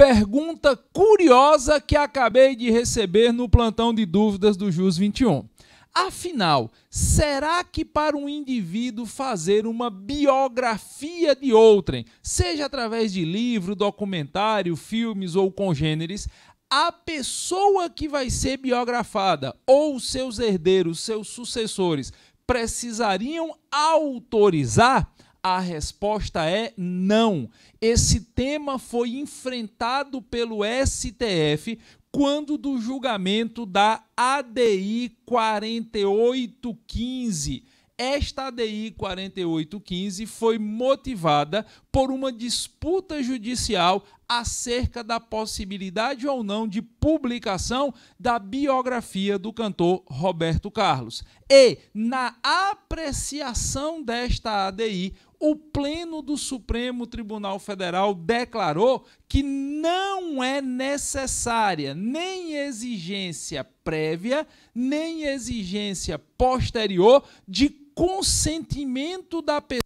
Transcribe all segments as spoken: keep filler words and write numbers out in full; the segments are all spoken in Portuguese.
pergunta curiosa que acabei de receber no plantão de dúvidas do Jus vinte e um. Afinal, será que para um indivíduo fazer uma biografia de outrem, seja através de livro, documentário, filmes ou congêneres, a pessoa que vai ser biografada ou seus herdeiros, seus sucessores, precisariam autorizar? A resposta é não. Esse tema foi enfrentado pelo S T F quando do julgamento da A D I quarenta e oito quinze. Esta A D I quarenta e oito quinze foi motivada por uma disputa judicial acerca da possibilidade ou não de publicação da biografia do cantor Roberto Carlos. E, na apreciação desta A D I, o Pleno do Supremo Tribunal Federal declarou que não é necessária nem exigência prévia, nem exigência posterior de consentimento da pessoa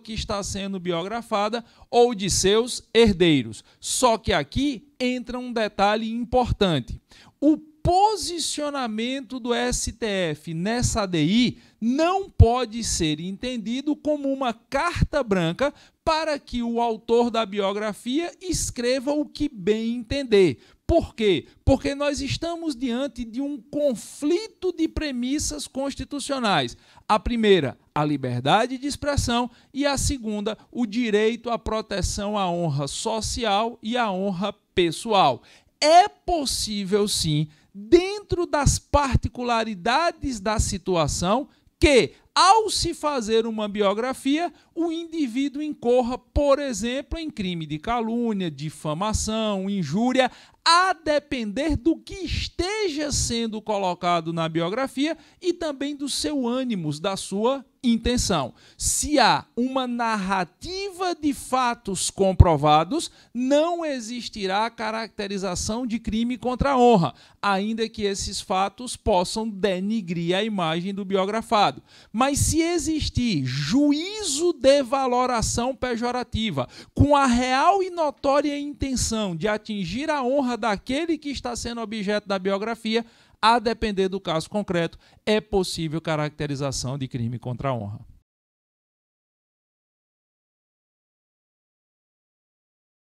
que está sendo biografada ou de seus herdeiros. Só que aqui entra um detalhe importante. O posicionamento do S T F nessa A D I não pode ser entendido como uma carta branca para que o autor da biografia escreva o que bem entender. Por quê? Porque nós estamos diante de um conflito de premissas constitucionais. A primeira, a liberdade de expressão, e a segunda, o direito à proteção à honra social e à honra pessoal. É possível, sim, dentro das particularidades da situação, que, ao se fazer uma biografia, o indivíduo incorra, por exemplo, em crime de calúnia, difamação, injúria, a depender do que esteja sendo colocado na biografia e também do seu ânimo, da sua intenção. Se há uma narrativa de fatos comprovados, não existirá caracterização de crime contra a honra, ainda que esses fatos possam denigrir a imagem do biografado. Mas se existir juízo de valoração pejorativa, com a real e notória intenção de atingir a honra daquele que está sendo objeto da biografia, a depender do caso concreto, é possível caracterização de crime contra a honra.